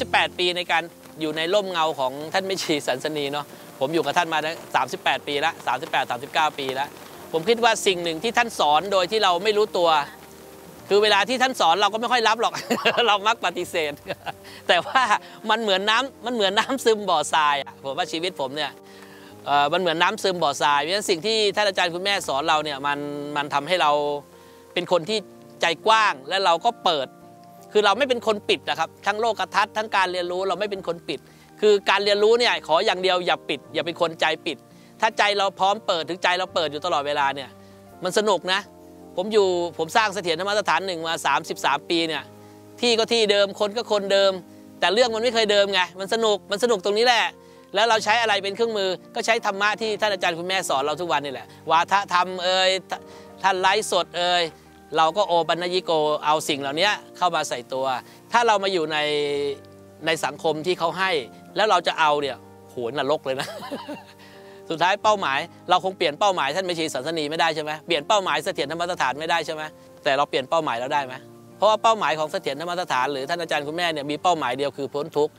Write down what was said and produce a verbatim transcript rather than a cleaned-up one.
สามสิบแปดปีในการอยู่ในร่มเงาของท่านแม่ชีสันสนีเนาะผมอยู่กับท่านมาได้สามสิบแปดปีละสามสิบแปด สามสิบเก้าปีละผมคิดว่าสิ่งหนึ่งที่ท่านสอนโดยที่เราไม่รู้ตัวคือเวลาที่ท่านสอนเราก็ไม่ค่อยรับหรอก เรามักปฏิเสธ แต่ว่ามันเหมือนน้ำมันเหมือนน้ำซึมบ่อทรายผมว่าชีวิตผมเนี่ยมันเหมือนน้ำซึมบ่อทรายเพราะฉะนั้นสิ่งที่ท่านอาจารย์คุณแม่สอนเราเนี่ยมันมันทำให้เราเป็นคนที่ใจกว้างและเราก็เปิดคือเราไม่เป็นคนปิดนะครับทั้งโลกทัศน์ทั้งการเรียนรู้เราไม่เป็นคนปิดคือการเรียนรู้เนี่ยขออย่างเดียวอย่าปิดอย่าเป็นคนใจปิดถ้าใจเราพร้อมเปิดถึงใจเราเปิดอยู่ตลอดเวลาเนี่ยมันสนุกนะผมอยู่ผมสร้างเสถียรธรรมสถานหนึ่งมาสามสิบสามปีเนี่ยที่ก็ที่เดิมคนก็คนเดิมแต่เรื่องมันไม่เคยเดิมไงมันสนุกมันสนุกตรงนี้แหละแล้วเราใช้อะไรเป็นเครื่องมือก็ใช้ธรรมะที่ท่านอาจารย์คุณแม่สอนเราทุกวันนี่แหละวาทธรรมเอ่ยท่านไลฟ์สดเอ่ยเราก็โอปัญญิโกเอาสิ่งเหล่านี้เข้ามาใส่ตัวถ้าเรามาอยู่ในในสังคมที่เขาให้แล้วเราจะเอาเนี่ยโหนรกเลยนะ สุดท้ายเป้าหมายเราคงเปลี่ยนเป้าหมายท่านแม่ชีสันสนีไม่ได้ใช่ไหมเปลี่ยนเป้าหมายเสถียรธรรมสถานไม่ได้ใช่ไหมแต่เราเปลี่ยนเป้าหมายแล้วได้ไหมเพราะว่าเป้าหมายของเสถียรธรรมสถานหรือท่านอาจารย์คุณแม่เนี่ยมีเป้าหมายเดียวคือพ้นทุกข์